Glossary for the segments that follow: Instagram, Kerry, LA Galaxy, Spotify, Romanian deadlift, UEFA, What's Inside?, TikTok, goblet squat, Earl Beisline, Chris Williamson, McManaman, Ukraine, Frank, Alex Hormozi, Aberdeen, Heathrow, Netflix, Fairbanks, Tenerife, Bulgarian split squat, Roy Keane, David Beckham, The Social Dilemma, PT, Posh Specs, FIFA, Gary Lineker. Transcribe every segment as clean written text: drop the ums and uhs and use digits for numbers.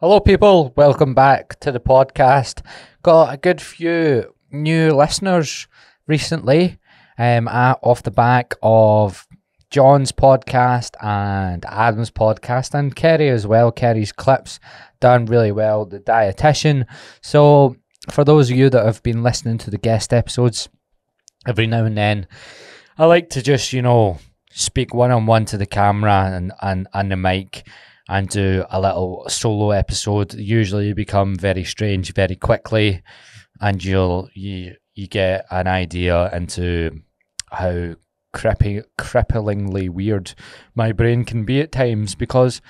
Hello people, welcome back to the podcast. Got a good few new listeners recently off the back of John's podcast and Adam's podcast and Kerry as well. Kerry's clips done really well, the dietitian. So for those of you that have been listening to the guest episodes every now and then, I like to just, you know, speak one-on-one to the camera and the mic and do a little solo episode. Usually you become very strange very quickly and you get an idea into how cripplingly weird my brain can be at times, because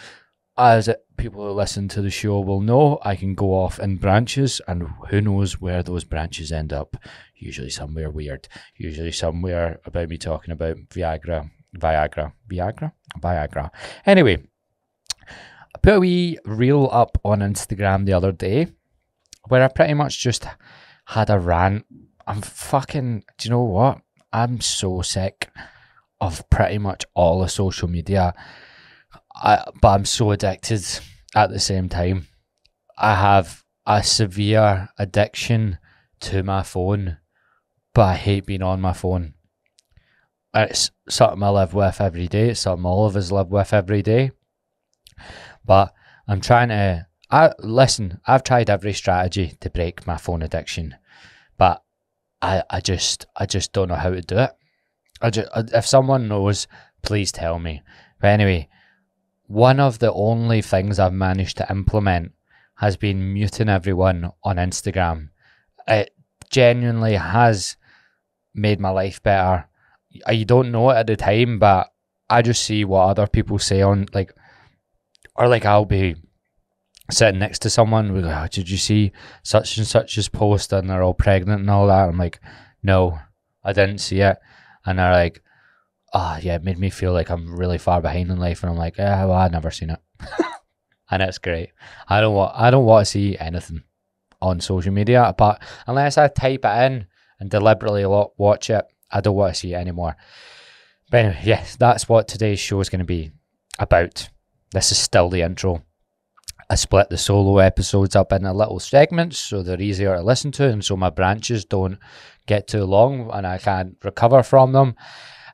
as people who listen to the show will know, I can go off in branches and who knows where those branches end up. Usually somewhere weird, usually somewhere about me talking about Viagra. Anyway, I put a wee reel up on Instagram the other day where I pretty much just had a rant. Do you know what? I'm so sick of pretty much all of social media, but I'm so addicted at the same time. I have a severe addiction to my phone, but I hate being on my phone. It's something I live with every day. It's something all of us live with every day. But I'm trying to... I've tried every strategy to break my phone addiction, but I just don't know how to do it. If someone knows, please tell me. But anyway, one of the only things I've managed to implement has been muting everyone on Instagram. It genuinely has made my life better. You don't know it at the time, but I just see what other people say on, like... Or like I'll be sitting next to someone, we're like, oh, did you see such and such's post and they're all pregnant and all that? I'm like, no, I didn't see it. And they're like, oh yeah, it made me feel like I'm really far behind in life. And I'm like, yeah, well, I've never seen it. And it's great. I don't want to see anything on social media, apart unless I type it in and deliberately watch it. I don't want to see it anymore. But anyway, yes, that's what today's show is going to be about. This is still the intro. I split the solo episodes up into little segments so they're easier to listen to and so my branches don't get too long and I can't recover from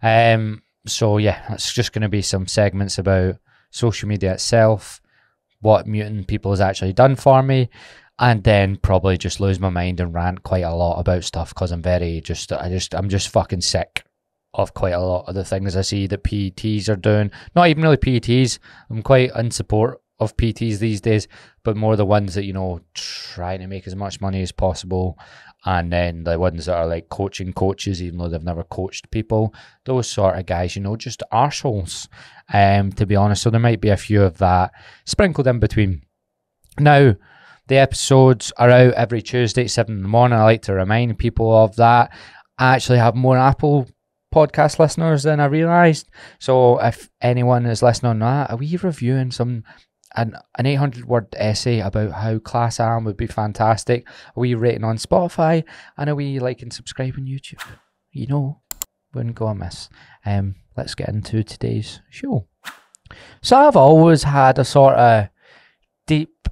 them. So yeah, it's just going to be some segments about social media itself, what muting people has actually done for me, and then probably just lose my mind and rant quite a lot about stuff because I'm just fucking sick of quite a lot of the things I see that PTs are doing. Not even really PTs. I'm quite in support of PTs these days, but more the ones that, you know, trying to make as much money as possible, and then the ones that are like coaching coaches, even though they've never coached people. Those sort of guys, you know, just arseholes, to be honest. So there might be a few of that sprinkled in between. Now, the episodes are out every Tuesday at 7 in the morning. I like to remind people of that. I actually have more Apple podcast listeners than I realised. So if anyone is listening on that, are we reviewing an 800-word essay about how class I am would be fantastic? Are we rating on Spotify? And are we liking, subscribing YouTube? You know, wouldn't go amiss. Let's get into today's show. So I've always had a sort of deep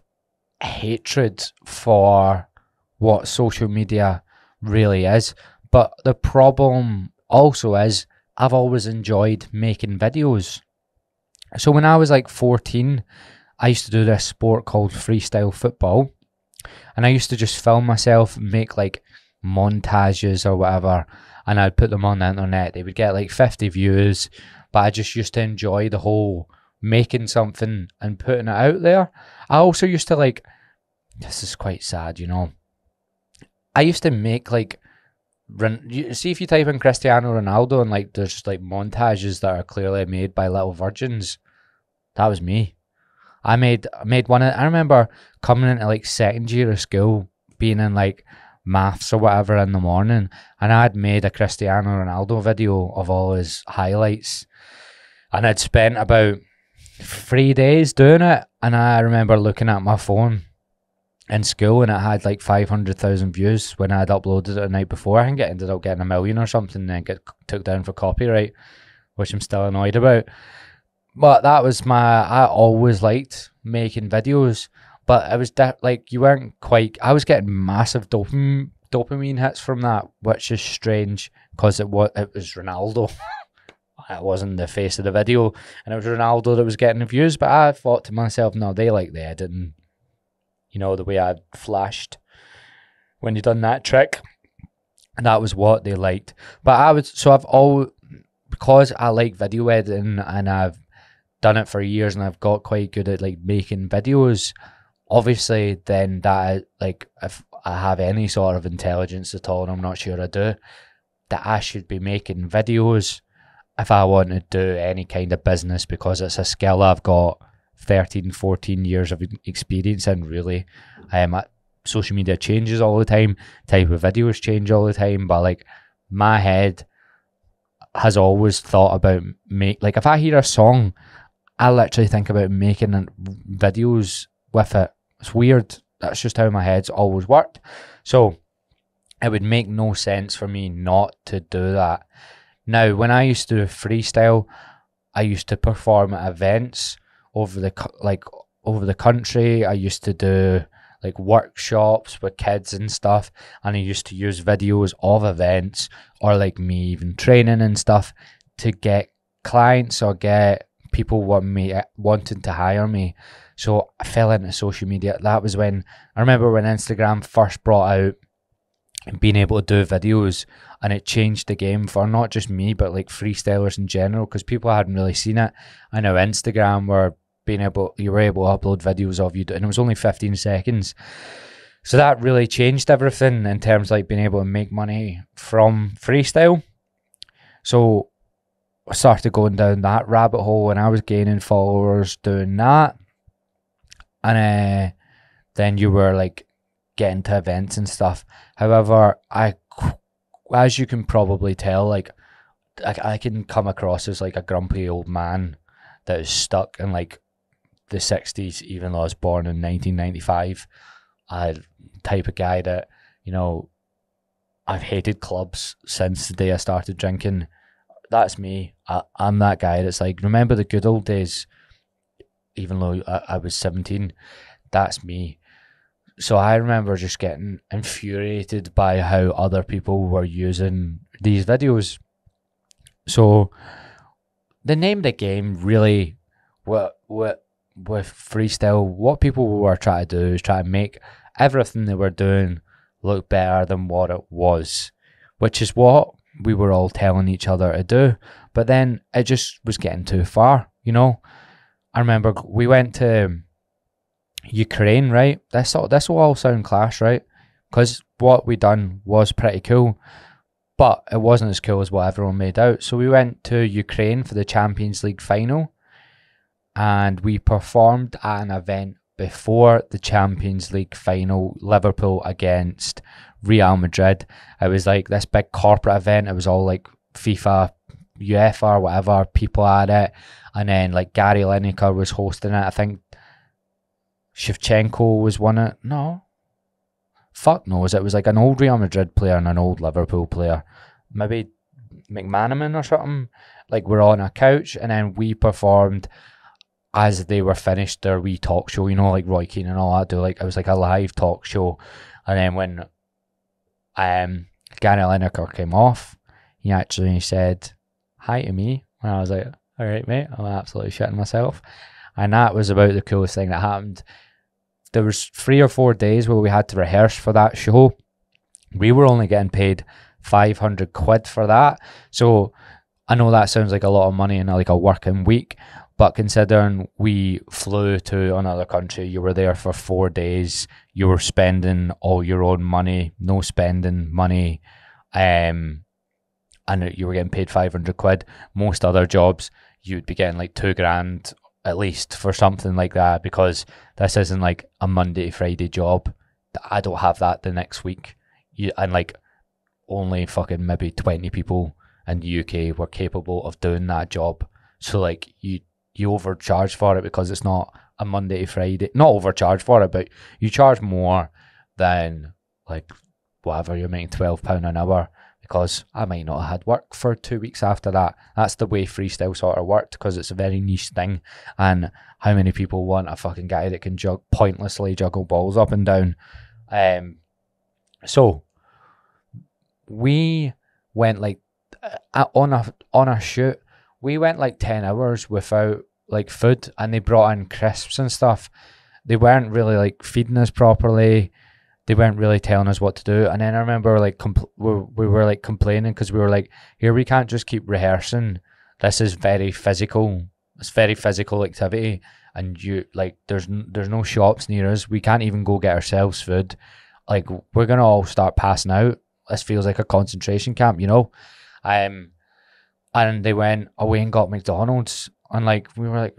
hatred for what social media really is. But the problem also is I've always enjoyed making videos. So when I was like 14, I used to do this sport called freestyle football, and I used to just film myself, make like montages or whatever, and I'd put them on the internet. They would get like 50 views, but I just used to enjoy the whole making something and putting it out there. I also used to like, this is quite sad, you know, I used to make like, see if you type in Cristiano Ronaldo and like there's just like montages that are clearly made by little virgins. That was me. I made one. I remember coming into like second year of school, being in like maths or whatever in the morning, and I had made a Cristiano Ronaldo video of all his highlights, and I'd spent about 3 days doing it. And I remember looking at my phone in school and it had like 500,000 views when I'd uploaded it the night before. I think it ended up getting 1 million or something and then took down for copyright, which I'm still annoyed about. But I always liked making videos, But it was like you weren't quite. I was getting massive dopamine hits from that, which is strange because it was Ronaldo. It wasn't the face of the video, and it was Ronaldo that was getting the views. But I thought to myself, no, they like the editing. You know, the way I flashed when you done that trick, and that was what they liked. But I was because I like video editing and I've done it for years and I've got quite good at like making videos. Obviously, then that like if I have any sort of intelligence at all, and I'm not sure I do, that I should be making videos if I want to do any kind of business, because it's a skill I've got 13, 14 years of experience in, really. Social media changes all the time, type of videos change all the time, but like my head has always thought about like if I hear a song, I literally think about making videos with it. It's weird. That's just how my head's always worked. So it would make no sense for me not to do that. Now, when I used to freestyle, I used to perform at events over the country. I used to do like workshops with kids and stuff, and I used to use videos of events or like me even training and stuff to get clients or get people wanting to hire me. So I fell into social media. That was when I remember when Instagram first brought out and being able to do videos, and it changed the game for not just me but like freestylers in general, because people hadn't really seen it. I know Instagram were you were able to upload videos of you, and it was only 15 seconds. So that really changed everything in terms of like being able to make money from freestyle. So I started going down that rabbit hole, and I was gaining followers doing that. And then you were like getting to events and stuff. However, as you can probably tell, like I can come across as like a grumpy old man that is stuck in like the 60s, even though I was born in 1995. Type of guy that, you know, I've hated clubs since the day I started drinking. That's me. I'm that guy that's like, remember the good old days, even though I was 17. That's me. So I remember just getting infuriated by how other people were using these videos. So the name of the game really, with freestyle, what people were trying to do is try and make everything they were doing look better than what it was, which is what we were all telling each other to do. But then it just was getting too far, you know. I remember we went to Ukraine, right? This will all sound clash, right? Because what we done was pretty cool, but it wasn't as cool as what everyone made out. So we went to Ukraine for the Champions League final, and we performed at an event before the Champions League final, Liverpool against Real Madrid. It was like this big corporate event. It was all like FIFA, UEFA, or whatever, people at it. And then like Gary Lineker was hosting it. I think Shevchenko was one of it. No. Fuck knows, it was like an old Real Madrid player and an old Liverpool player, maybe McManaman or something. Like we're on a couch, and then we performed as they were finished their wee talk show, you know, like Roy Keane and all that. It was like a live talk show. And then when Gary Lineker came off, he actually said hi to me, and I was like, all right mate, I'm absolutely shitting myself. And that was about the coolest thing that happened. There was 3 or 4 days where we had to rehearse for that show. We were only getting paid 500 quid for that. So I know that sounds like a lot of money in like a working week, but considering we flew to another country, you were there for 4 days, you were spending all your own money, no spending money, and you were getting paid 500 quid. Most other jobs, you'd be getting like 2 grand at least for something like that, because this isn't like a Monday to Friday job. I don't have that the next week. And like only fucking maybe 20 people in the UK were capable of doing that job. So like you overcharge for it because it's not a Monday to Friday. Not overcharge for it, but you charge more than like whatever you're making, £12 an hour. because I might not have had work for 2 weeks after that. That's the way freestyle sort of worked, because it's a very niche thing, and how many people want a fucking guy that can pointlessly juggle balls up and down? So we went like on a shoot, we went like 10 hours without like food, and they brought in crisps and stuff. They weren't really like feeding us properly. They weren't really telling us what to do. And then I remember like we were like complaining, because we were like, here, we can't just keep rehearsing. This is very physical. It's very physical activity, and you like there's no shops near us. We can't even go get ourselves food. Like, we're gonna all start passing out. This feels like a concentration camp, you know. And they went away and got McDonald's, and like we were like,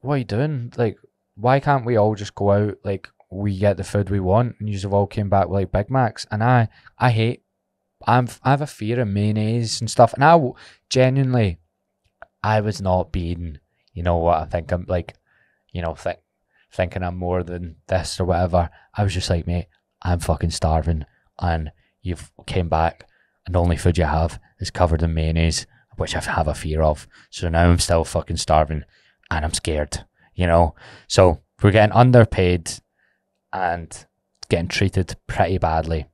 what are you doing? Like, why can't we all just go out? Like, we get the food we want, and you've all came back with like Big Macs. And I have a fear of mayonnaise and stuff, and I was not being, you know what, I think I'm like, you know, thinking I'm more than this or whatever. I was just like, mate, I'm fucking starving, and you've came back, and the only food you have is covered in mayonnaise, which I have a fear of. So now I'm still fucking starving, and I'm scared, you know. So we're getting underpaid and getting treated pretty badly.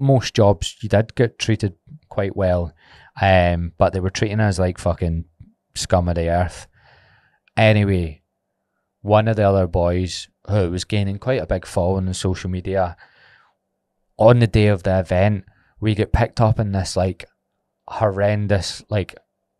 Most jobs you did get treated quite well, but they were treating us like fucking scum of the earth. Anyway, one of the other boys, who was gaining quite a big following on social media, on the day of the event, we get picked up in this like horrendous like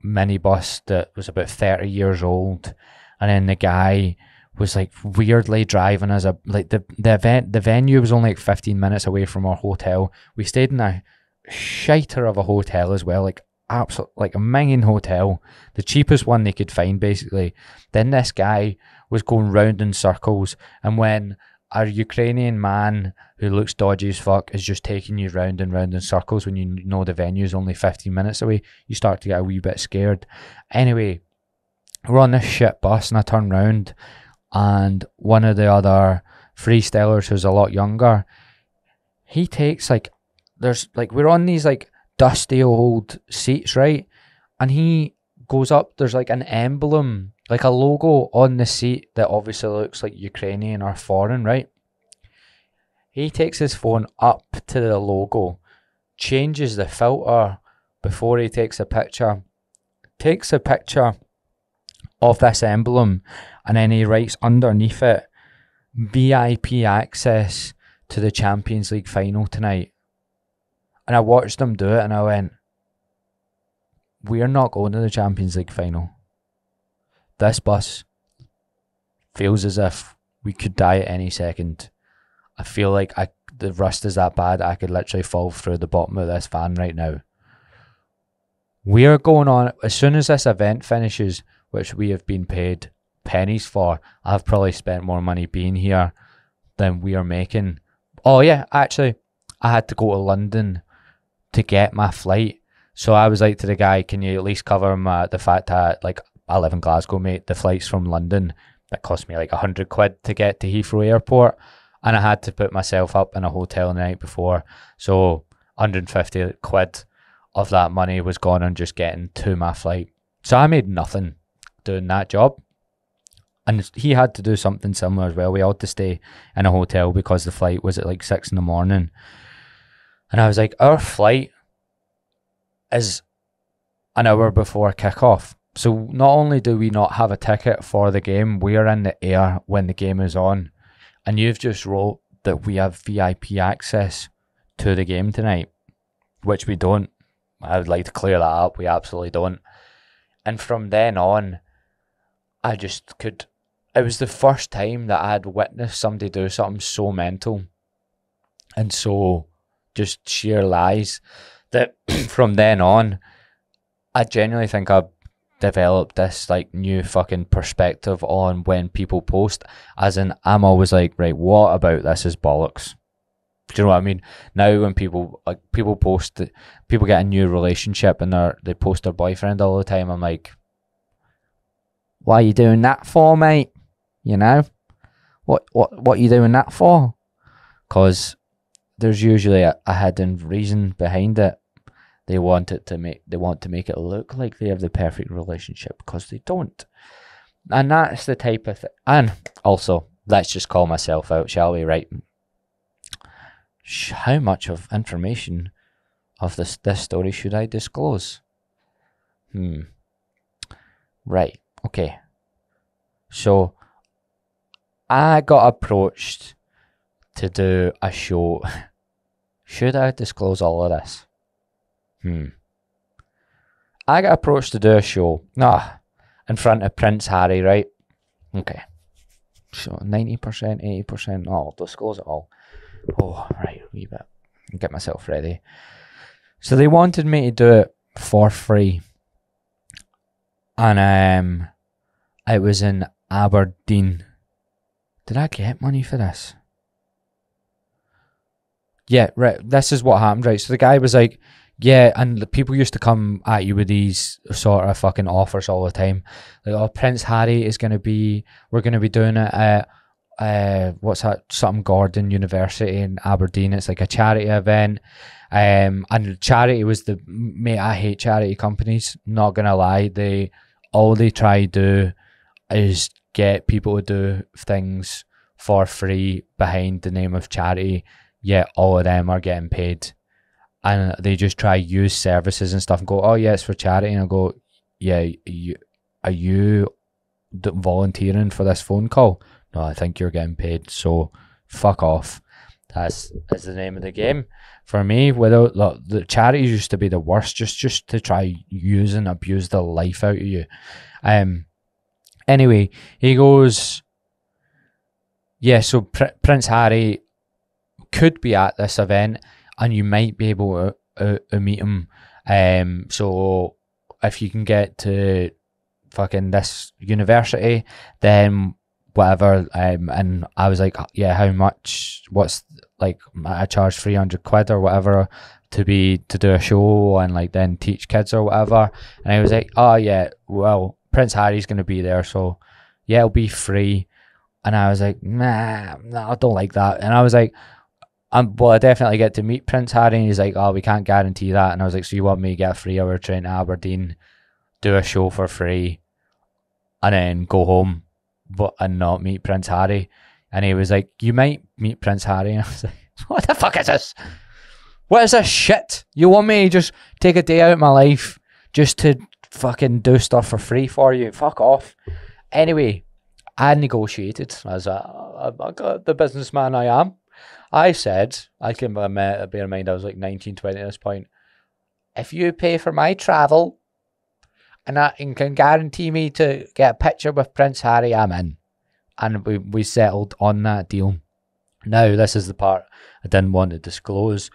minibus that was about 30 years old, and then the guy was like weirdly driving us. The venue was only like 15 minutes away from our hotel. We stayed in a shiter of a hotel as well, like absolute, like a minging hotel, the cheapest one they could find basically. Then this guy was going round in circles, and when a Ukrainian man who looks dodgy as fuck is just taking you round and round in circles when you know the venue is only 15 minutes away, you start to get a wee bit scared. Anyway, we're on this shit bus, and I turn round, and one of the other freestylers who's a lot younger, he takes like, there's like, we're on these like dusty old seats, right? And he goes up, there's like an emblem, like a logo on the seat that obviously looks like Ukrainian or foreign, right? He takes his phone up to the logo, changes the filter before he takes a picture of this emblem, and then he writes underneath it, VIP access to the Champions League final tonight. And I watched them do it, and I went, we're not going to the Champions League final. This bus feels as if we could die at any second. I feel like the rust is that bad, I could literally fall through the bottom of this van right now. We are going on, as soon as this event finishes, which we have been paid pennies for. I've probably spent more money being here than we are making. Oh yeah, actually, I had to go to London to get my flight. So I was like to the guy, can you at least cover the fact that like I live in Glasgow, mate, the flight's from London, that cost me like 100 quid to get to Heathrow Airport, and I had to put myself up in a hotel the night before. So 150 quid of that money was gone on just getting to my flight. So I made nothing doing that job, and he had to do something similar as well. We had to stay in a hotel because the flight was at like 6 in the morning, and I was like, our flight is an hour before kickoff, so not only do we not have a ticket for the game, we are in the air when the game is on, and you've just wrote that we have VIP access to the game tonight, which we don't. I would like to clear that up, we absolutely don't. And from then on, I just could, it was the first time that I had witnessed somebody do something so mental and so just sheer lies, that from then on, I genuinely think I've developed this like new fucking perspective on when people post, as in I'm always like, right, what about this is bollocks? Do you know what I mean? Now when people post, people get a new relationship and they post their boyfriend all the time, I'm like, why are you doing that for, mate? You know? What are you doing that for? Because there's usually a hidden reason behind it. They want to make it look like they have the perfect relationship, because they don't. And that's the type of thing. And also, let's just call myself out, shall we? Right? How much of information of this story should I disclose? Right. Okay. So I got approached to do a show. Should I disclose all of this? I got approached to do a show. In front of Prince Harry, right? Okay. So 90%, 80%, I'll disclose it all. Oh, right, a wee bit. Get myself ready. So they wanted me to do it for free. And it was in Aberdeen. Did I get money for this? Yeah, right. This is what happened, right? So the guy was like, yeah, and the people used to come at you with these sort of fucking offers all the time. Like, oh, Prince Harry is going to be, we're going to be doing it at, what's that, something Gordon University in Aberdeen. It's like a charity event. And charity was the, mate, I hate charity companies, not going to lie. All they try to do is get people to do things for free behind the name of charity, yet all of them are getting paid. And they just try use services and stuff and go, oh yeah, it's for charity. And I go, yeah, are you volunteering for this phone call? No, I think you're getting paid, so fuck off. That's the name of the game. For me, without look, the charities used to be the worst, just to try use and abuse the life out of you. Anyway, he goes, yeah, so Prince Harry could be at this event, and you might be able to meet him. So if you can get to fucking this university, then whatever. And I was like, yeah, how much? What's, like, I charge 300 quid or whatever to do a show and like then teach kids or whatever. And I was like, oh yeah, well, Prince Harry's going to be there, so yeah, it'll be free. And I was like, nah, I don't like that. And I was like, well, I definitely get to meet Prince Harry. And he's like, oh, we can't guarantee that. And I was like, so you want me to get a 3-hour train to Aberdeen, do a show for free, and then go home and not meet Prince Harry? And he was like, you might meet Prince Harry. And I was like, what the fuck is this? What is this shit? You want me to just take a day out of my life just to fucking do stuff for free for you? Fuck off. Anyway, I negotiated as the businessman I am. I said, I can bear in mind I was like 19, 20 at this point, if you pay for my travel and can guarantee me to get a picture with Prince Harry, I'm in. And we settled on that deal. Now, this is the part I didn't want to disclose.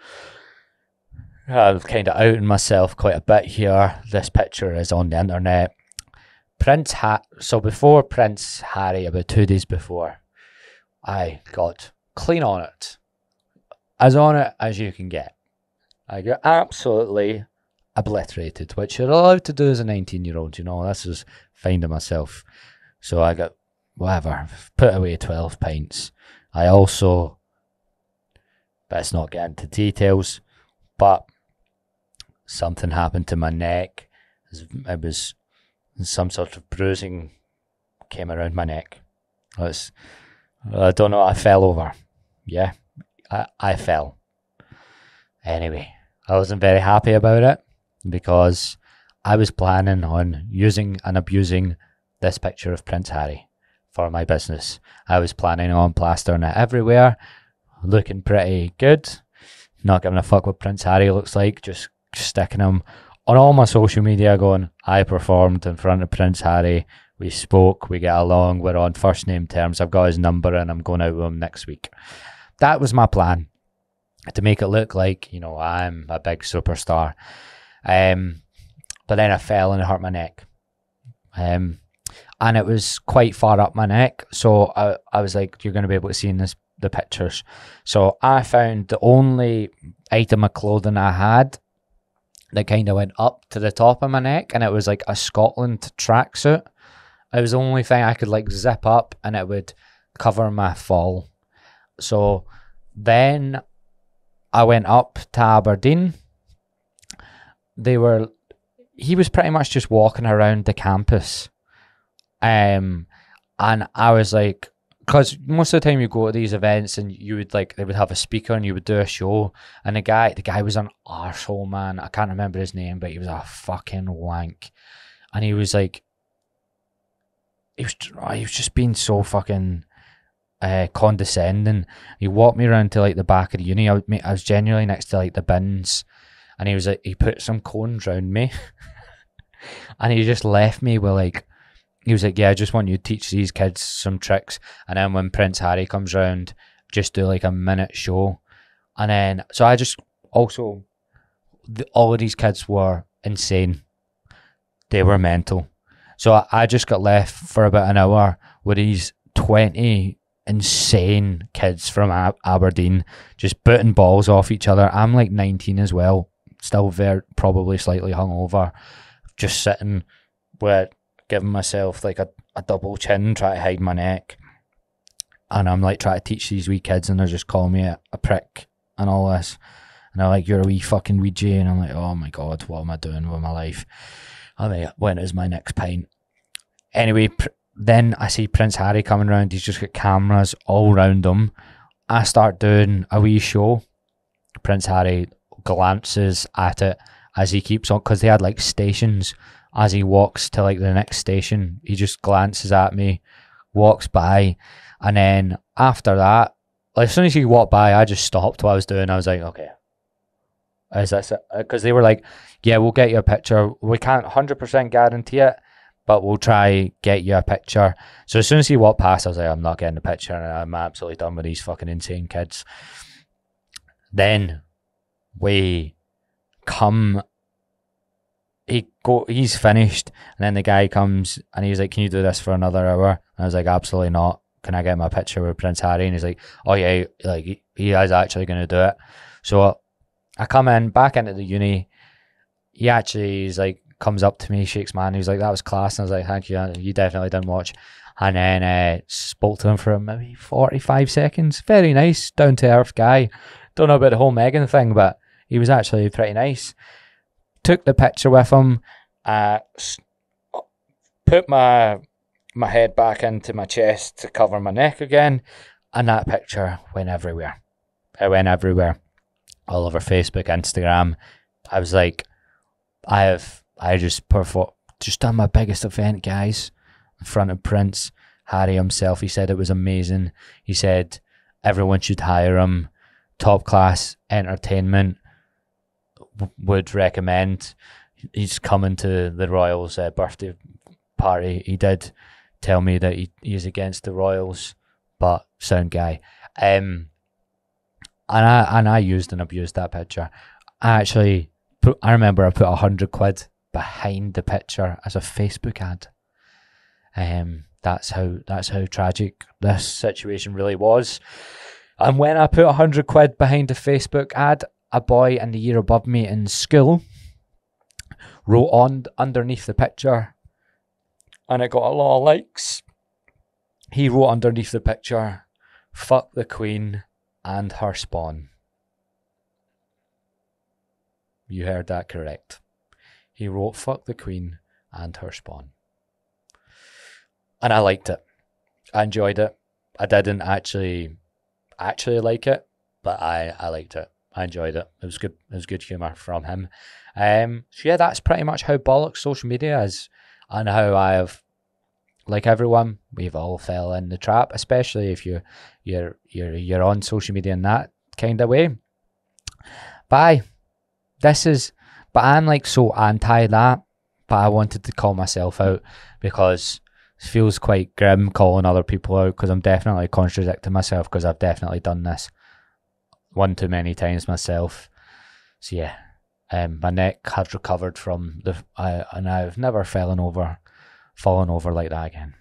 I'm kind of outing myself quite a bit here. This picture is on the internet. So before Prince Harry, about 2 days before, I got clean on it. As on it as you can get. I got absolutely obliterated, which you're allowed to do as a 19-year-old, you know. This is finding myself. So I got, whatever, put away 12 pints. I also, best not get into details, but something happened to my neck. It was some sort of bruising came around my neck. I don't know, I fell over. Yeah, I fell. Anyway, I wasn't very happy about it, because I was planning on using and abusing this picture of Prince Harry for my business. I was planning on plastering it everywhere, looking pretty good, not giving a fuck what Prince Harry looks like, just sticking him on all my social media going, I performed in front of Prince Harry, we spoke, we get along, we're on first name terms, I've got his number and I'm going out with him next week. That was my plan, to make it look like, you know, I'm a big superstar. But then I fell and it hurt my neck. And it was quite far up my neck, so I was like, you're going to be able to see in the pictures. So I found the only item of clothing I had that kind of went up to the top of my neck, and it was like a Scotland tracksuit. It was the only thing I could like zip up and it would cover my fall. So then I went up to Aberdeen they were, he was pretty much just walking around the campus. And I was like, because most of the time you go to these events and you would like, they would have a speaker and you would do a show. And the guy was an arsehole, man. I can't remember his name, but he was a fucking wank. And he was like, he was just being so fucking condescending. He walked me around to like the back of the uni. I was genuinely next to like the bins. And he was like, he put some cones round me and he just left me with like, he was like, yeah, I just want you to teach these kids some tricks. And then when Prince Harry comes round, just do like a minute show. And then, so I just also, all of these kids were insane. They were mental. So I just got left for about an hour with these 20 insane kids from Aberdeen just booting balls off each other. I'm like 19 as well, still very, probably slightly hungover, just sitting with, giving myself like a double chin, try to hide my neck, and I'm like trying to teach these wee kids and they're just calling me a prick and all this, and they're like, you're a wee fucking Ouija, and I'm like, oh my god, what am I doing with my life? I'm like, when is my next pint? Anyway, then I see Prince Harry coming round, he's just got cameras all round him. I start doing a wee show. Prince Harry glances at it as he keeps on, because they had like stations. As he walks to like the next station, he just glances at me, walks by, and then after that, like, as soon as he walked by, I just stopped what I was doing. I was like, okay, is this it? Because they were like, yeah, we'll get you a picture. We can't 100% guarantee it, but we'll try get you a picture. So as soon as he walked past, I was like, I'm not getting a picture, and I'm absolutely done with these fucking insane kids. Then we come. He's finished, and then the guy comes and he's like, can you do this for another hour? And I was like, absolutely not. Can I get my picture with Prince Harry? And he's like, oh yeah, like he is actually going to do it. So I come in back into the uni. He actually is like, comes up to me, shakes my hand. He was like, that was class. And I was like, thank you, you definitely didn't watch. And then spoke to him for maybe 45 seconds. Very nice, down to earth guy. Don't know about the whole Meghan thing, but he was actually pretty nice. Took the picture with him, put my head back into my chest to cover my neck again, and that picture went everywhere. It went everywhere, all over Facebook, Instagram. I was like, I just performed, just done my biggest event, guys, in front of Prince Harry himself. He said it was amazing. He said everyone should hire him. Top class entertainment. Would recommend. He's coming to the Royals' birthday party. He did tell me that he is against the Royals, but sound guy. And I used and abused that picture. I remember I put 100 quid behind the picture as a Facebook ad. That's how tragic this situation really was. And when I put 100 quid behind the Facebook ad, a boy in the year above me in school wrote on underneath the picture, and it got a lot of likes. He wrote underneath the picture, fuck the Queen and her spawn. You heard that correct. He wrote, fuck the Queen and her spawn. And I liked it. I enjoyed it. I didn't actually like it, but I liked it. I enjoyed it. It was good. It was good humour from him. So yeah, that's pretty much how bollocks social media is, and how I have, like everyone, we've all fell in the trap. Especially if you're on social media in that kind of way. But I'm like so anti that. But I wanted to call myself out because it feels quite grim calling other people out, because I'm definitely contradicting myself, because I've definitely done this one too many times myself. So yeah, my neck had recovered from the, and I've never fallen over like that again.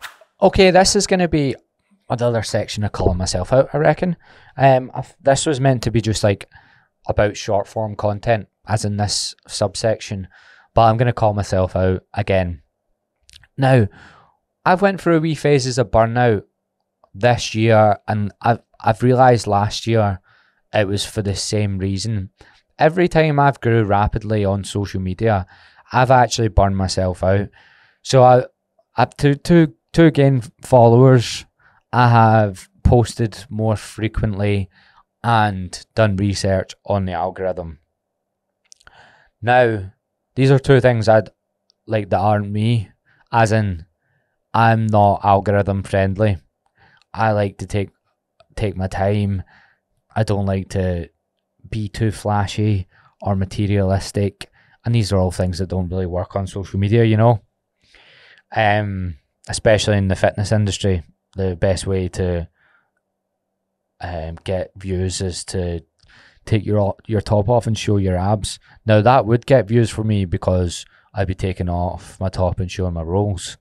Okay, this is going to be another section of calling myself out, I reckon. This was meant to be just like about short form content, as in this subsection, but I'm going to call myself out again. Now, I've went through wee phases of burnout this year, and I've realised last year it was for the same reason. every time I've grew rapidly on social media, I've actually burned myself out. So to gain followers, I have posted more frequently and done research on the algorithm. Now, these are two things I'd like that aren't me, as in I'm not algorithm friendly. I like to take my time. I don't like to be too flashy or materialistic, and these are all things that don't really work on social media, you know. Especially in the fitness industry, the best way to get views is to take your top off and show your abs. Now, that would get views for me because I'd be taking off my top and showing my rolls.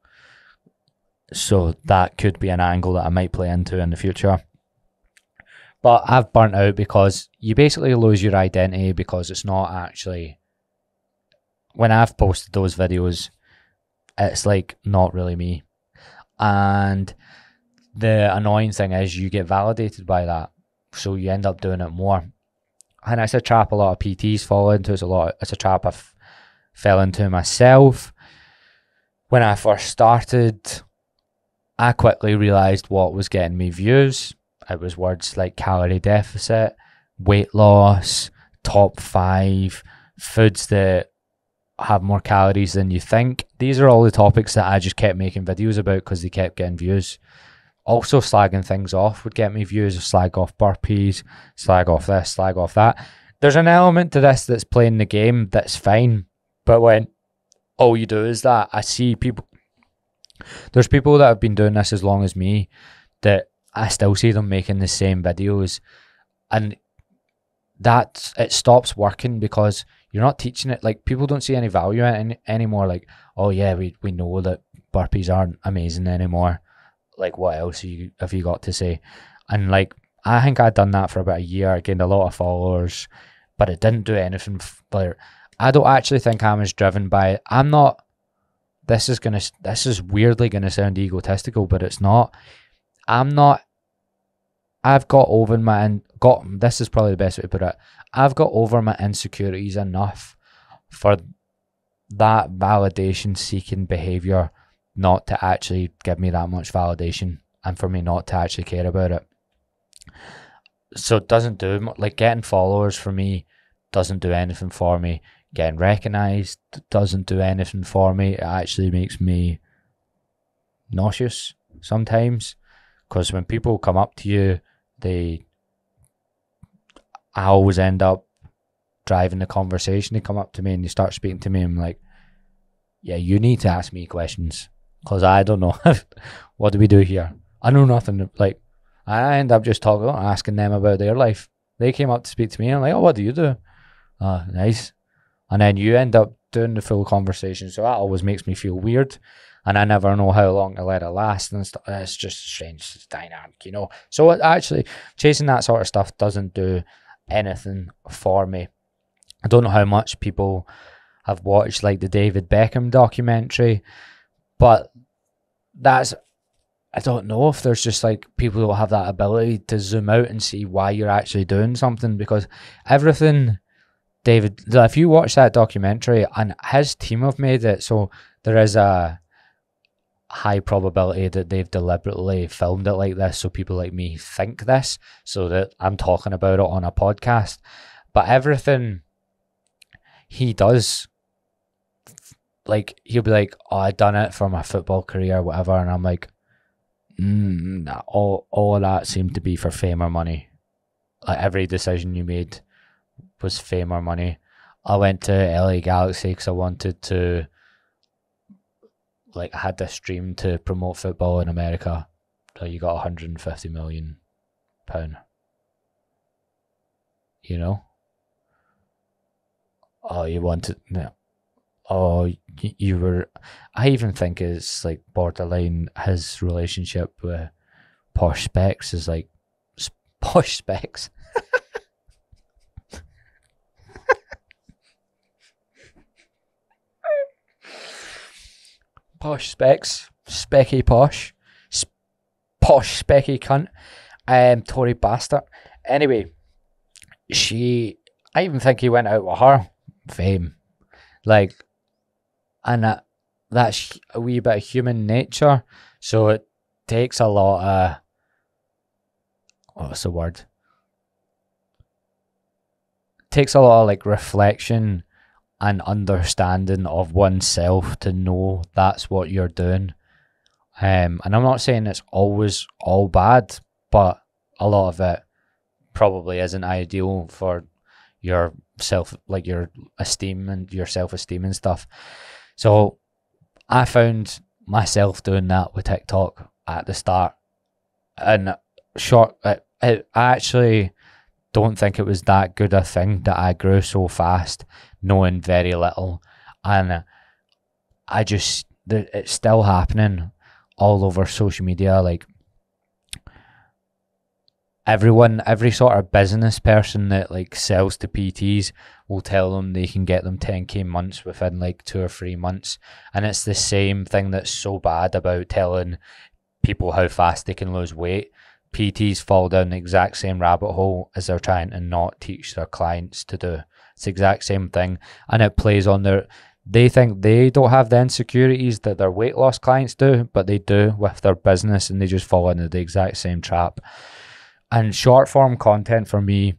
So that could be an angle that I might play into in the future. But I've burnt out because you basically lose your identity, because it's not actually... When I've posted those videos, it's like not really me. And the annoying thing is you get validated by that, so you end up doing it more. And it's a trap a lot of PTs fall into. It's a trap I've fell into myself. When I first started, I quickly realised what was getting me views. It was words like calorie deficit, weight loss, top 5, foods that have more calories than you think. These are all the topics that I just kept making videos about because they kept getting views. Also, slagging things off would get me views. Slag off burpees, slag off this, slag off that. There's an element to this that's playing the game that's fine, but when all you do is that, I see people... There's people that have been doing this as long as me that I still see them making the same videos, and that it stops working because you're not teaching it. Like, people don't see any value in it anymore. Like, oh yeah, we know that burpees aren't amazing anymore. Like, what else have you got to say? And like, I think I'd done that for about a year. I gained a lot of followers, but it didn't do anything. But I don't actually think I'm as driven by it. I'm not. This is weirdly gonna sound egotistical, but it's not. I'm not. I've got over my This is probably the best way to put it. I've got over my insecurities enough for that validation-seeking behavior not to actually give me that much validation, and for me not to actually care about it. So it doesn't do much. Like, getting followers for me doesn't do anything for me. Getting recognized doesn't do anything for me. It actually makes me nauseous sometimes, because when people come up to you, I always end up driving the conversation. They come up to me and they start speaking to me, and I'm like, yeah, you need to ask me questions, because I don't know. What do we do here? I know nothing. Like, I end up just talking, asking them about their life. They came up to speak to me, and I'm like, oh, what do you do? Oh, nice. And then you end up doing the full conversation. So that always makes me feel weird, and I never know how long to let it last and stuff. It's just a strange dynamic, you know. So it actually, chasing that sort of stuff doesn't do anything for me. I don't know how much people have watched, like, the David Beckham documentary, but I don't know if there's just like people who have that ability to zoom out and see why you're actually doing something, because everything David, if you watch that documentary, and his team have made it, so there is a high probability that they've deliberately filmed it like this, so people like me think this, so that I'm talking about it on a podcast. But everything he does, like, he'll be like, oh, I done it for my football career or whatever, and I'm like, all of that seemed to be for fame or money. Like, every decision you made was fame or money. I went to LA Galaxy because I wanted to, like, I had this dream to promote football in America. So you got £150 million, you know. Oh, you wanted, no. Oh, you were. I even think it's like borderline. His relationship with Posh Specs is like Posh Specs. Posh Specs, specky posh, posh specky cunt, Tory bastard. Anyway, she I even think he went out with her fame. Like, and that's a wee bit of human nature. So it takes a lot of, what's the word? It takes a lot of like reflection and understanding of oneself to know that's what you're doing. And I'm not saying it's always all bad, but a lot of it probably isn't ideal for yourself, like your esteem and your self-esteem and stuff. So I found myself doing that with TikTok at the start, and short, I actually don't think it was that good a thing that I grew so fast, knowing very little, and I just, it's still happening all over social media. Like, everyone, every sort of business person that like sells to PTs will tell them they can get them 10k months within like 2 or 3 months, and it's the same thing that's so bad about telling people how fast they can lose weight. PTs fall down the exact same rabbit hole as they're trying to not teach their clients to do. It's the exact same thing, and it plays on their, they think they don't have the insecurities that their weight loss clients do, but they do with their business, and they just fall into the exact same trap. And short form content for me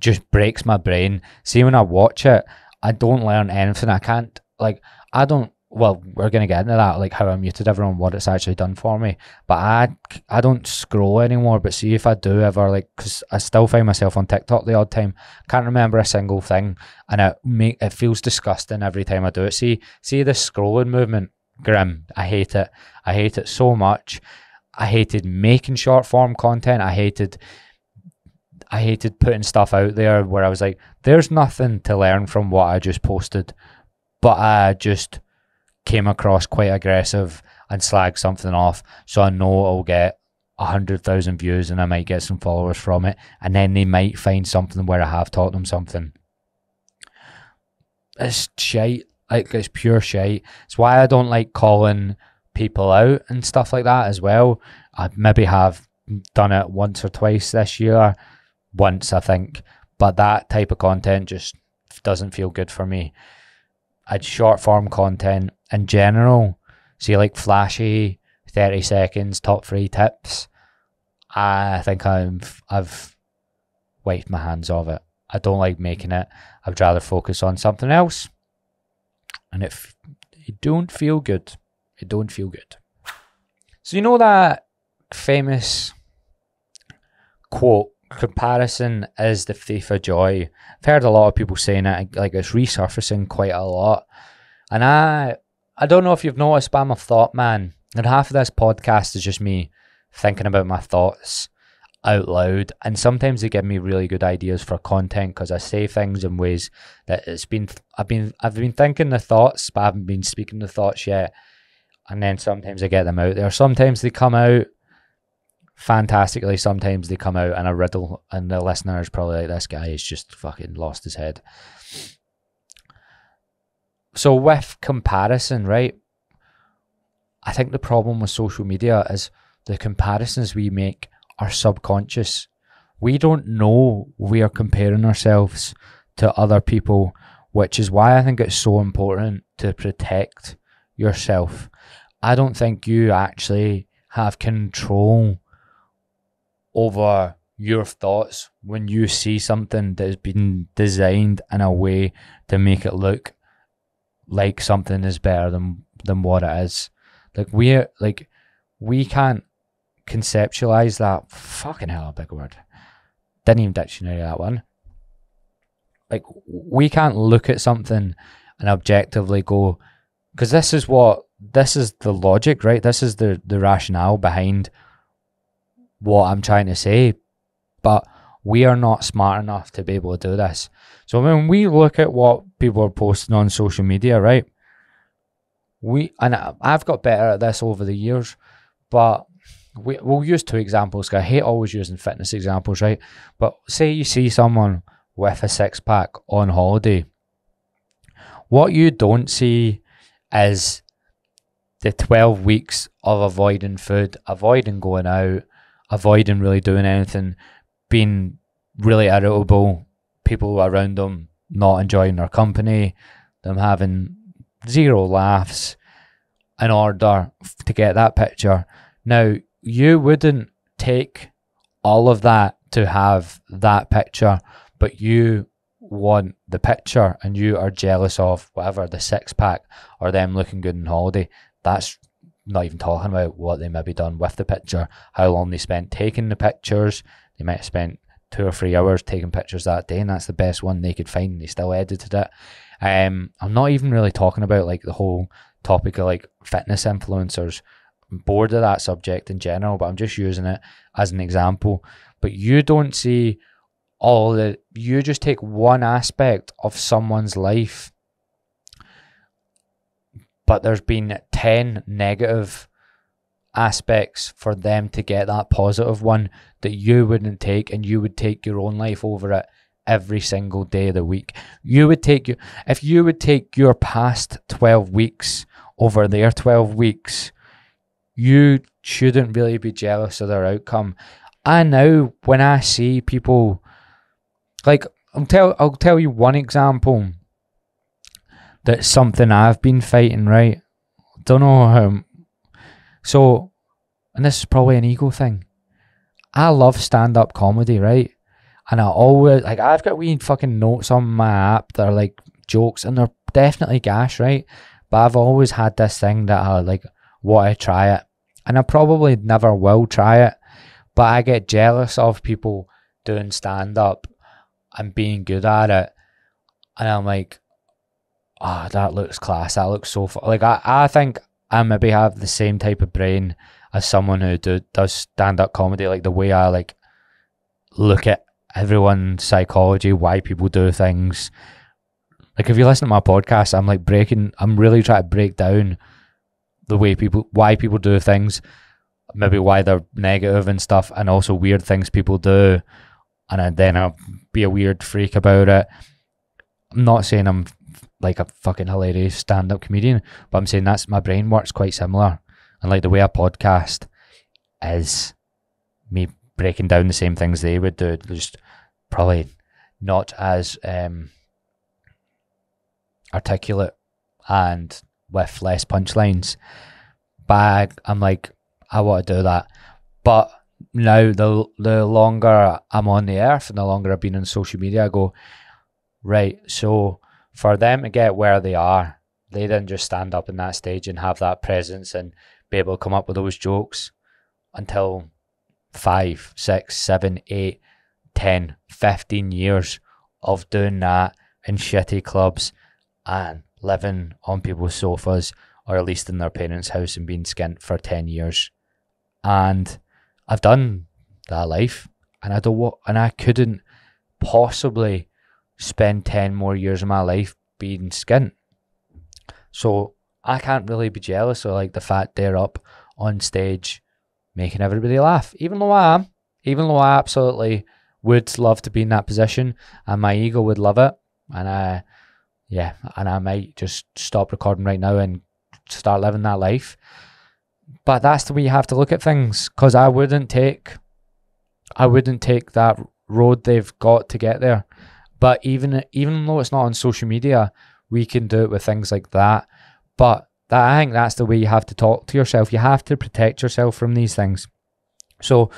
just breaks my brain. See, when I watch it, I don't learn anything. I can't, like, I don't, well, we're going to get into that, like how I muted everyone, what it's actually done for me. But I don't scroll anymore. But see, if I do ever, like, because I still find myself on TikTok the odd time, can't remember a single thing. And it feels disgusting every time I do it. See the scrolling movement, grim. I hate it. I hate it so much. I hated making short form content. I hated putting stuff out there where I was like, there's nothing to learn from what I just posted, but I just came across quite aggressive and slagged something off. So I know I'll get 100,000 views and I might get some followers from it. And then they might find something where I have taught them something. It's shite. Like, it's pure shite. It's why I don't like calling people out and stuff like that as well. I maybe have done it once or twice this year, once I think, but that type of content just doesn't feel good for me. I'd short form content in general, see, like flashy 30 seconds top 3 tips. I think I've wiped my hands of it. I don't like making it. I'd rather focus on something else, and if you don't feel good, it don't feel good. So you know that famous quote, comparison is the thief of joy. I've heard a lot of people saying it, like it's resurfacing quite a lot. And I don't know if you've noticed, but I'm a thought man. And half of this podcast is just me thinking about my thoughts out loud. And sometimes they give me really good ideas for content, because I say things in ways that I've been thinking the thoughts, but I haven't been speaking the thoughts yet. And then sometimes I get them out there. Sometimes they come out fantastically. Sometimes they come out in a riddle. And the listener is probably like, this guy has just fucking lost his head. So with comparison, right? I think the problem with social media is the comparisons we make are subconscious. We don't know we are comparing ourselves to other people, which is why I think it's so important to protect yourself. I don't think you actually have control over your thoughts when you see something that has been designed in a way to make it look like something is better than what it is. Like, we can't conceptualize that. Fucking hell, big word. Didn't even dictionary that one. Like, we can't look at something and objectively go, because this is the logic, right? This is the rationale behind what I'm trying to say, but we are not smart enough to be able to do this. So when we look at what people are posting on social media, right? I've got better at this over the years, but we'll use 2 examples. I hate always using fitness examples, right? But say you see someone with a 6-pack on holiday. What you don't see is the 12 weeks of avoiding food, avoiding going out, avoiding really doing anything, being really irritable, people around them not enjoying their company, them having zero laughs in order to get that picture. Now, you wouldn't take all of that to have that picture, but you want the picture and you are jealous of whatever, the six pack or them looking good on holiday. That's not even talking about what they may be done with the picture, how long they spent taking the pictures. They might have spent 2 or 3 hours taking pictures that day, and that's the best one they could find, and they still edited it. I'm not even really talking about like the whole topic of like fitness influencers. I'm bored of that subject in general, but I'm just using it as an example. But you don't see all the, you just take one aspect of someone's life, but there's been 10 negative aspects for them to get that positive one that you wouldn't take, and you would take your own life over it every single day of the week. You would take your, if you would take your past 12 weeks over their 12 weeks, you shouldn't really be jealous of their outcome. I know when I see people, like I'll tell you one example that's something I've been fighting, right? Don't know how. So, and this is probably an ego thing. I love stand-up comedy, right? And I always, like, I've got wee fucking notes on my app that are like jokes, and they're definitely gash, right? But I've always had this thing that I like want to try it, and I probably never will try it, but I get jealous of people doing stand-up and being good at it, and I'm like, ah, oh, that looks class, that looks so fun. Like, I think I maybe have the same type of brain as someone who does stand-up comedy. Like, the way I like look at everyone's psychology, why people do things. Like, if you listen to my podcast, I'm like breaking, I'm really trying to break down the way people, why people do things, maybe why they're negative and stuff, and also weird things people do, and then I'll be a weird freak about it. I'm not saying I'm like a fucking hilarious stand-up comedian, but I'm saying that's, my brain works quite similar, and like the way I podcast is me breaking down the same things they would do, just probably not as articulate and with less punchlines, but I'm like, I want to do that. But now the longer I'm on the earth and the longer I've been on social media, I go, right, so for them to get where they are, they didn't just stand up in that stage and have that presence and be able to come up with those jokes until 5, 6, 7, 8, 10, 15 years of doing that in shitty clubs and living on people's sofas, or at least in their parents' house, and being skint for 10 years. And I've done that life, and I don't want, and I couldn't possibly spend 10 more years of my life being skint. So I can't really be jealous of like the fact they're up on stage making everybody laugh, even though I am, even though I absolutely would love to be in that position, and my ego would love it, and I, yeah, and I might just stop recording right now and start living that life. But that's the way you have to look at things, because I wouldn't take that road they've got to get there. But even though it's not on social media, we can do it with things like that. But that, I think that's the way you have to talk to yourself. You have to protect yourself from these things. So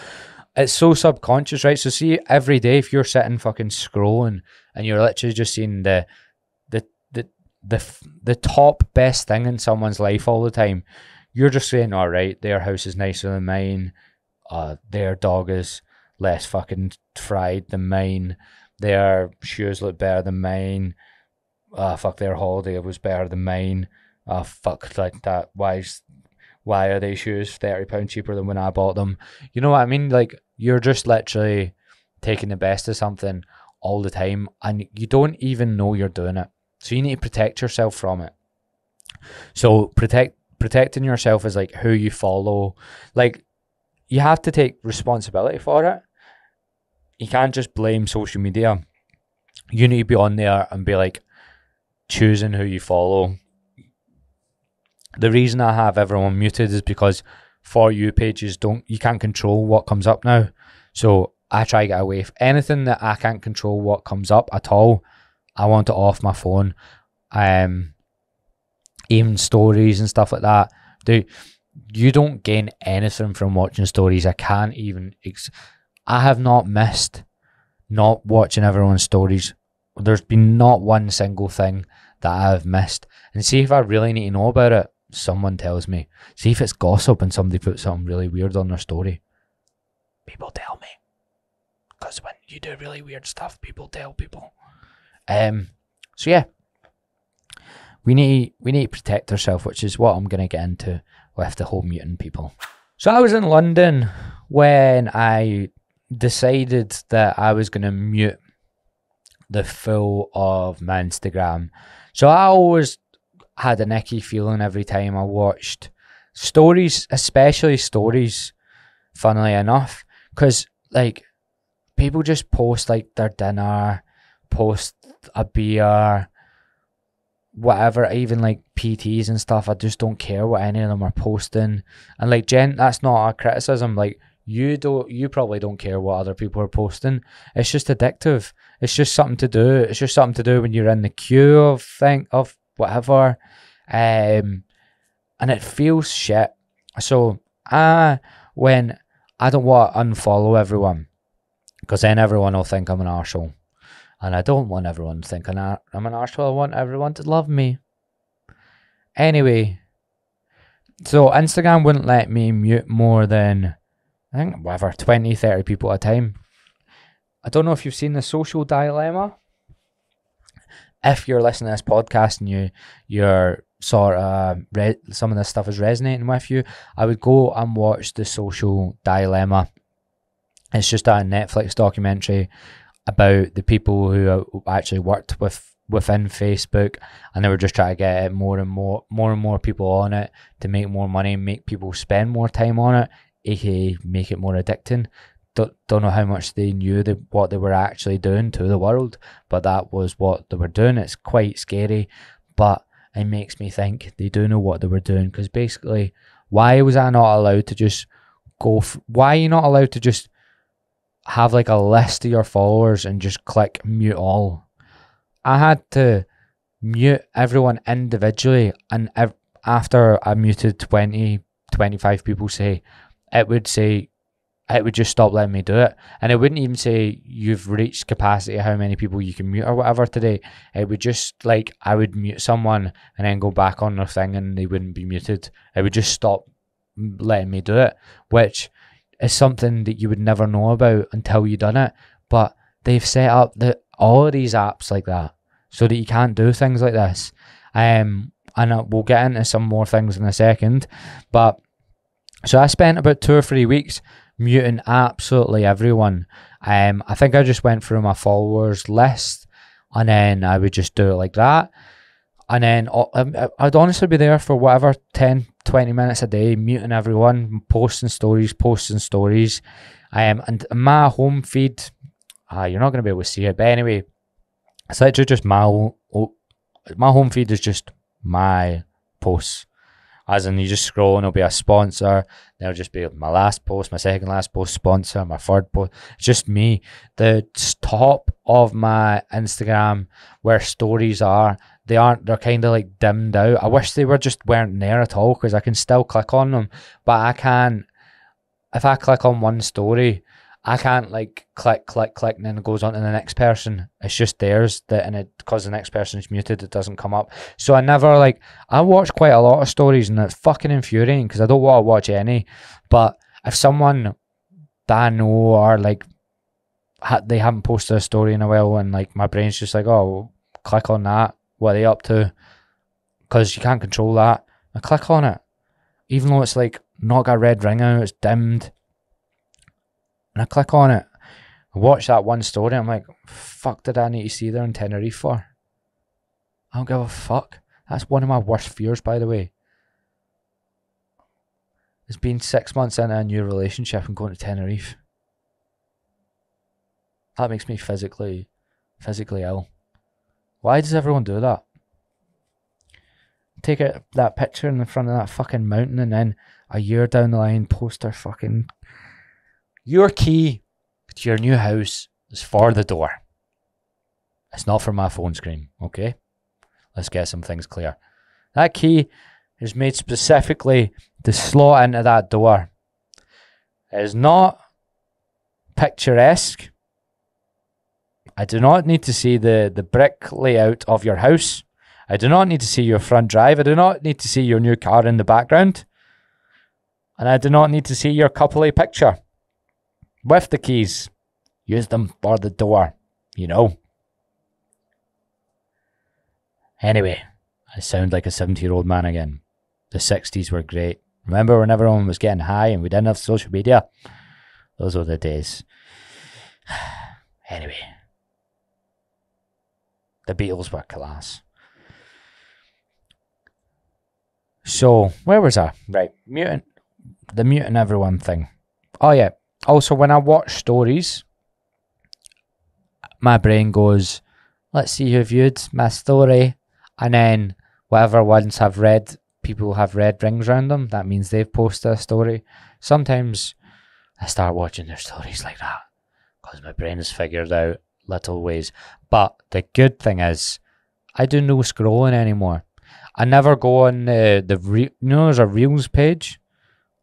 it's so subconscious, right? So see, every day if you're sitting fucking scrolling and you're literally just seeing the top best thing in someone's life all the time, you're just saying, all right, their house is nicer than mine, their dog is less fucking fried than mine, their shoes look better than mine, fuck, their holiday was better than mine, fuck, like that, why are they shoes £30 cheaper than when I bought them? You know what I mean? Like, you're just literally taking the best of something all the time, and you don't even know you're doing it. So you need to protect yourself from it. So protecting yourself is like who you follow. Like, you have to take responsibility for it. You can't just blame social media. You need to be on there and be like choosing who you follow. The reason I have everyone muted is because For You pages don't, you can't control what comes up now. So I try to get away from anything that I can't control what comes up at all. I want it off my phone. Even stories and stuff like that. Dude, you don't gain anything from watching stories. I can't even... I have not missed not watching everyone's stories. There's been not one single thing that I've missed. And see, if I really need to know about it, someone tells me. See if it's gossip and somebody puts something really weird on their story. People tell me. Because when you do really weird stuff, people tell people. So yeah. We need to protect ourselves, which is what I'm going to get into with the whole mutant people. So I was in London when I decided that I was going to mute the full of my Instagram. So I always had an icky feeling every time I watched stories, especially stories, funnily enough, because like people just post like their dinner, post a beer, whatever, even like PTs and stuff. I just don't care what any of them are posting. And like, Jen, that's not a criticism. Like, you probably don't care what other people are posting. It's just addictive. It's just something to do. It's just something to do when you're in the queue of whatever. And it feels shit. So I don't want to unfollow everyone, because then everyone will think I'm an arsehole. And I don't want everyone to think I'm an arsehole. I want everyone to love me. Anyway, so Instagram wouldn't let me mute more than, I think, whatever, 20, 30 people at a time. I don't know if you've seen The Social Dilemma. If you're listening to this podcast and you're sort of, some of this stuff is resonating with you, I would go and watch The Social Dilemma. It's just a Netflix documentary about the people who actually worked within Facebook, and they were just trying to get it more and more people on it to make more money, make people spend more time on it, aka make it more addicting. Don't know how much they knew what they were actually doing to the world, but that was what they were doing. It's quite scary, but it makes me think they do know what they were doing, because basically, why was I not allowed to just go... why are you not allowed to just have like a list of your followers and just click mute all? I had to mute everyone individually, and after I muted 20, 25 people, it would just stop letting me do it. And it wouldn't even say you've reached capacity of how many people you can mute or whatever today. It would just, like, I would mute someone and then go back on their thing and they wouldn't be muted. It would just stop letting me do it, which is something that you would never know about until you've done it. But they've set up all of these apps like that so that you can't do things like this. And we'll get into some more things in a second. But so I spent about 2 or 3 weeks muting absolutely everyone. I think I just went through my followers list, and then I would just do it like that. And then I'd honestly be there for whatever, 10, 20 minutes a day, muting everyone, posting stories. And my home feed, you're not going to be able to see it, but anyway, it's literally just my home feed is just my posts. As in, you just scroll and it'll be a sponsor. Then it'll just be my last post, my second last post, sponsor, my third post. It's just me. The top of my Instagram, where stories are, they're kind of like dimmed out. I wish they weren't there at all, because I can still click on them. But I can't, if I click on one story, I can't like click and then it goes on to the next person. It's just theirs, because the next person's muted, it doesn't come up. So I watch quite a lot of stories, and it's fucking infuriating because I don't want to watch any. But if someone that I know, or like they haven't posted a story in a while, and like my brain's just like, oh, click on that, what are they up to? Because you can't control that. I click on it, even though it's like not got a red ring out, it's dimmed. And I click on it, I watch that one story, I'm like, fuck did I need to see there in Tenerife for? I don't give a fuck. That's one of my worst fears, by the way. It's been 6 months into a new relationship and going to Tenerife. That makes me physically ill. Why does everyone do that? Take out that picture in the front of that fucking mountain, and then a year down the line post their fucking... Your key but your new house is for the door. It's not for my phone screen, okay? Let's get some things clear. That key is made specifically to slot into that door. It is not picturesque. I do not need to see the brick layout of your house. I do not need to see your front drive. I do not need to see your new car in the background. And I do not need to see your coupley picture. With the keys, use them for the door, you know. Anyway, I sound like a 70-year-old man again. The 60s were great. Remember when everyone was getting high and we didn't have social media? Those were the days. Anyway. The Beatles were class. So, where was I? Right, mutant. The mutant everyone thing. Oh yeah. Also, when I watch stories, my brain goes, let's see who viewed my story. And then whatever ones have red, people have red rings around them. That means they've posted a story. Sometimes I start watching their stories like that because my brain has figured out little ways. But the good thing is I do no scrolling anymore. I never go on there's a Reels page.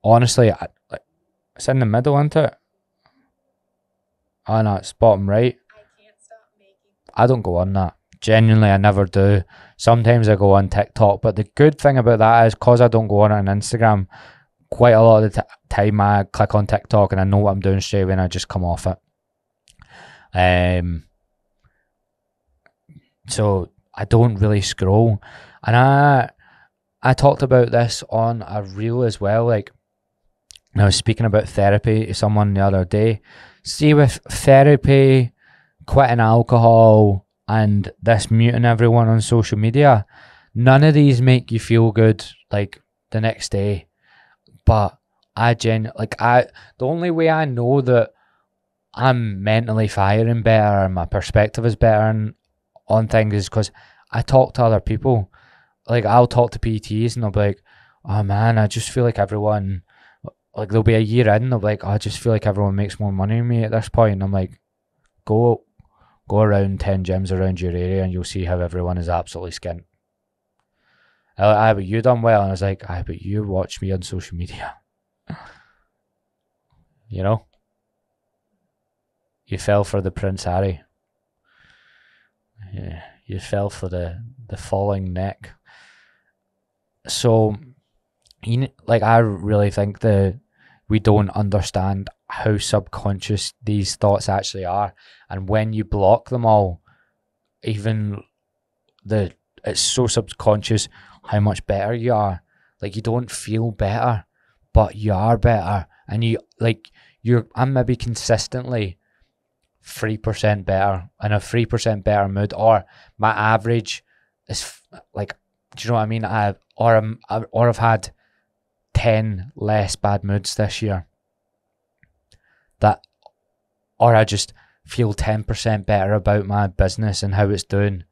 Honestly, it's in the middle, isn't it? Oh no, it's bottom right. I don't go on that. Genuinely, I never do. Sometimes I go on TikTok, but the good thing about that is because I don't go on Instagram, quite a lot of the time I click on TikTok and I know what I'm doing straight away and I just come off it. So I don't really scroll. And I talked about this on a reel as well. Like, I was speaking about therapy to someone the other day. See, with therapy, quitting alcohol, and this muting everyone on social media, none of these make you feel good like the next day. But the only way I know that I'm mentally firing better and my perspective is better on things is because I talk to other people. Like, I'll talk to PTs and they'll be like, oh man, I just feel like everyone, like, there'll be a year in, they'll be like, oh, I just feel like everyone makes more money than me at this point. And I'm like, Go around 10 gyms around your area and you'll see how everyone is absolutely skint. Aye, but you done well. And I was like, aye, but you watch me on social media. You know? You fell for the Prince Harry. Yeah, you fell for the falling neck. So, I really think that we don't understand how subconscious these thoughts actually are, and when you block them all, it's so subconscious how much better you are. Like, you don't feel better, but you are better, and I'm maybe consistently 3% better, in a 3% better mood, or my average is like, do you know what I mean? I've had 10 less bad moods this year. Or I just feel 10% better about my business and how it's doing.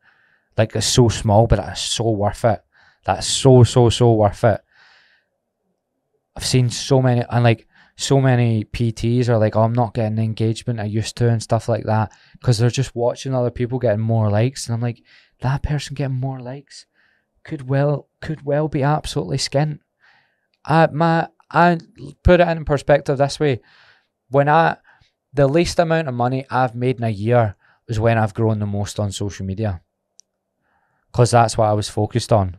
Like, it's so small, but that's so worth it. That's so, so, so worth it. I've seen so many, and like, so many PTs are like, oh, I'm not getting the engagement I used to and stuff like that, because they're just watching other people getting more likes. And I'm like, that person getting more likes could well be absolutely skint. I put it in perspective this way. The least amount of money I've made in a year was when I've grown the most on social media. Because that's what I was focused on.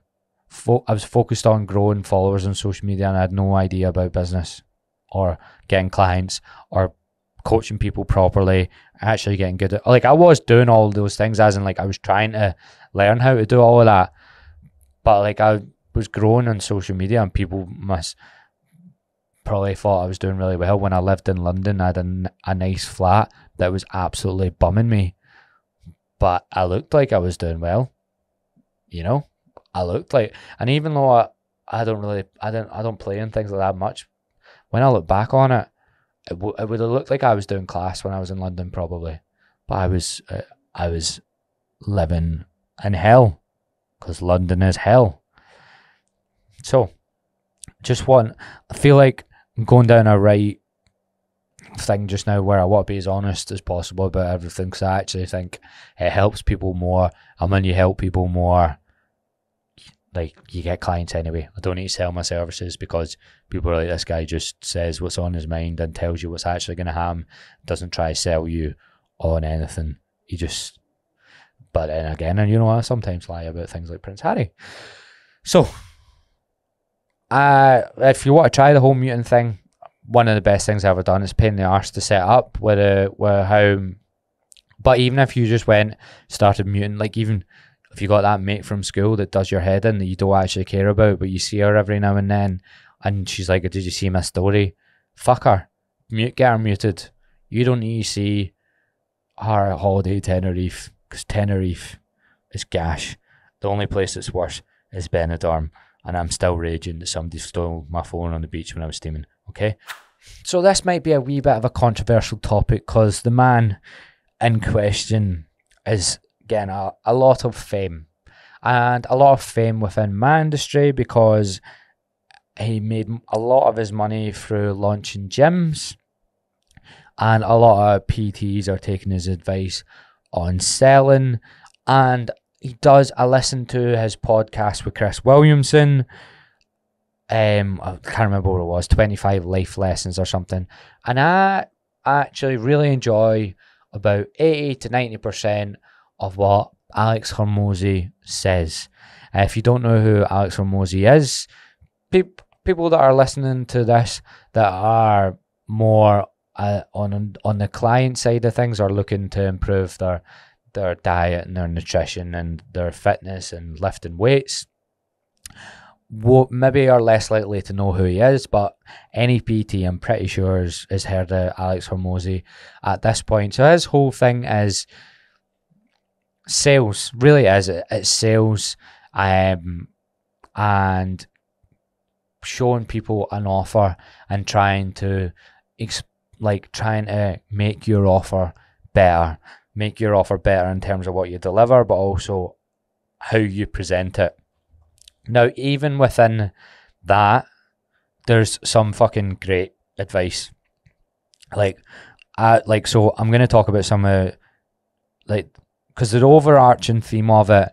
I was focused on growing followers on social media, and I had no idea about business or getting clients or coaching people properly, actually getting good at... Like, I was doing all those things, as in, like, I was trying to learn how to do all of that. But, like, I was growing on social media, and people probably thought I was doing really well. When I lived in London, I had a nice flat that was absolutely bumming me, but I looked like I was doing well, you know. And even though I don't play in things like that much, when I look back on it, it would have looked like I was doing class when I was in London, probably, but I was living in hell, because London is hell. So I feel like I'm going down a right thing just now where I want to be as honest as possible about everything, because I actually think it helps people more, and when you help people more, like, you get clients anyway. I don't need to sell my services, because people are like, this guy just says what's on his mind and tells you what's actually going to happen, doesn't try to sell you on anything. He just, but then again, and you know, I sometimes lie about things like Prince Harry. So if you want to try the whole mutant thing, one of the best things I've ever done is pain in the arse to set up with how, but even if you just went, started muting, like even if you got that mate from school that does your head in that you don't actually care about, but you see her every now and then, and she's like, did you see my story? Fuck her. Mute, get her muted. You don't need to see her holiday Tenerife, because Tenerife is gash. The only place that's worse is Benidorm, and I'm still raging that somebody stole my phone on the beach when I was steaming. Okay, so this might be a wee bit of a controversial topic, because the man in question is getting a lot of fame, and a lot of fame within my industry, because he made a lot of his money through launching gyms, and a lot of PTs are taking his advice on selling, and he does. I listened to his podcast with Chris Williamson. I can't remember what it was, 25 life lessons or something, and I actually really enjoy about 80 to 90% of what Alex Hormozi says. If you don't know who Alex Hormozi is, people that are listening to this that are more on the client side of things, are looking to improve their diet and their nutrition and their fitness and lifting weights, maybe are less likely to know who he is, but any PT, I'm pretty sure, has heard of Alex Hormozi at this point. So his whole thing is sales, really is. It's sales, and showing people an offer and trying to make your offer better. Make your offer better in terms of what you deliver, but also how you present it. Now, even within that, there's some fucking great advice. So I'm going to talk about some of, because the overarching theme of it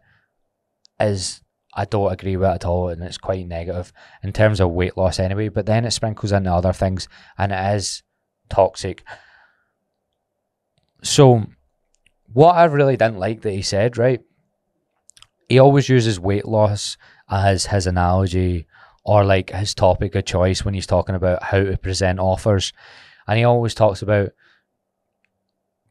is I don't agree with it at all, and it's quite negative in terms of weight loss anyway, but then it sprinkles into other things, and it is toxic. So what I really didn't like that he said, right, he always uses weight loss as his analogy or like his topic of choice when he's talking about how to present offers, and he always talks about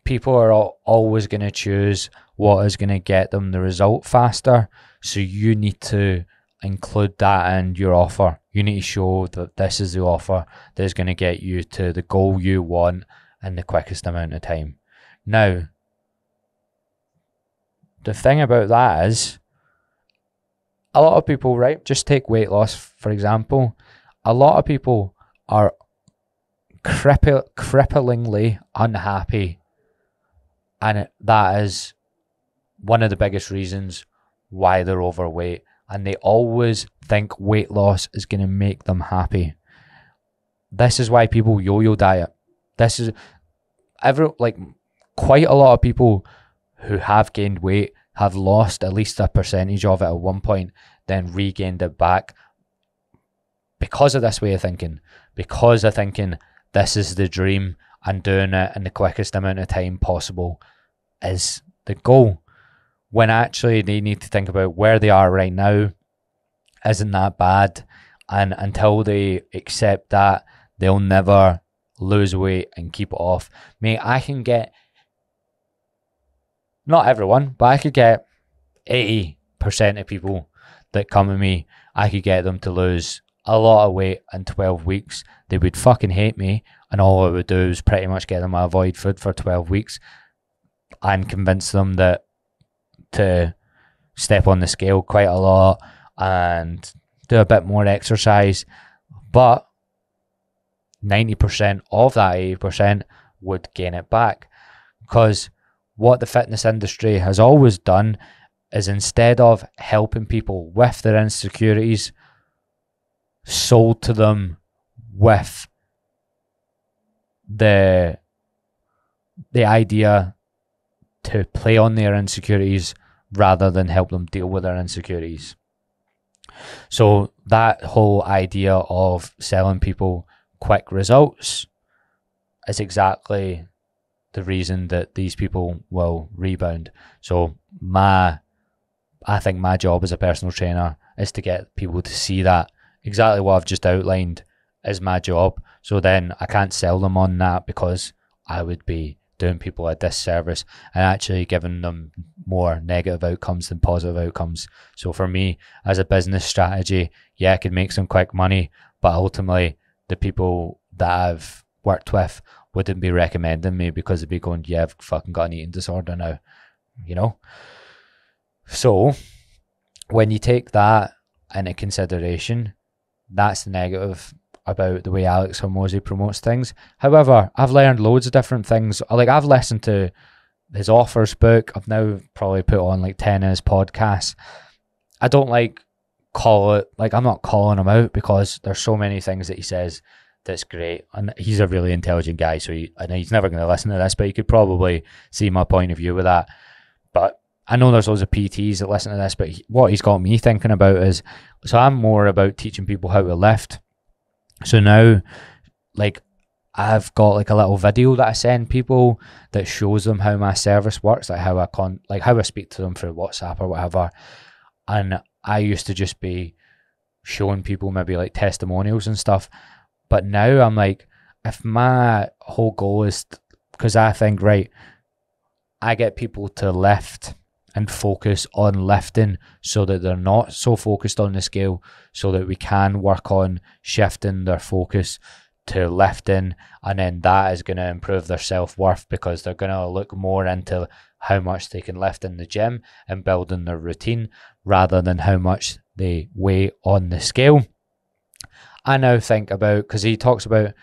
people are always going to choose what is going to get them the result faster, so you need to include that in your offer. You need to show that this is the offer that is going to get you to the goal you want in the quickest amount of time. Now, the thing about that is, a lot of people, right, just take weight loss, for example, a lot of people are cripplingly unhappy. And that is one of the biggest reasons why they're overweight. And they always think weight loss is going to make them happy. This is why people yo-yo diet. This is, quite a lot of people who have gained weight have lost at least a percentage of it at one point, then regained it back because of this way of thinking, because of thinking this is the dream and doing it in the quickest amount of time possible is the goal, when actually they need to think about where they are right now isn't that bad, and until they accept that, they'll never lose weight and keep it off. Mate, I can get, not everyone, but I could get 80% of people that come to me, I could get them to lose a lot of weight in 12 weeks. They would fucking hate me, and all I would do is pretty much get them to avoid food for 12 weeks and convince them that to step on the scale quite a lot and do a bit more exercise. But 90% of that 80% would gain it back, because what the fitness industry has always done is, instead of helping people with their insecurities, sold to them with the idea to play on their insecurities rather than help them deal with their insecurities. So that whole idea of selling people quick results is exactly the reason that these people will rebound. So I think my job as a personal trainer is to get people to see that. Exactly what I've just outlined is my job. So then I can't sell them on that, because I would be doing people a disservice and actually giving them more negative outcomes than positive outcomes. So for me, as a business strategy, yeah, I could make some quick money, but ultimately the people that I've worked with wouldn't be recommending me, because they'd be going, yeah, I've fucking got an eating disorder now, you know? So when you take that into consideration, that's the negative about the way Alex Hormozi promotes things. However, I've learned loads of different things. Like, I've listened to his offers book. I've now probably put on like 10 of his podcasts. I don't I'm not calling him out, because there's so many things that he says that's great. And he's a really intelligent guy, so I know he's never going to listen to this, but you could probably see my point of view with that. But I know there's loads of PTs that listen to this, but what he's got me thinking about is, so I'm more about teaching people how to lift. So now, like, I've got like a little video that I send people that shows them how my service works, like how I speak to them through WhatsApp or whatever. And I used to just be showing people maybe like testimonials and stuff, but now I'm like, if my whole goal is, because I think, right, I get people to lift and focus on lifting so that they're not so focused on the scale, so that we can work on shifting their focus to lifting, and then that is going to improve their self-worth, because they're going to look more into how much they can lift in the gym and building their routine rather than how much they weigh on the scale. I now think about, because he talks about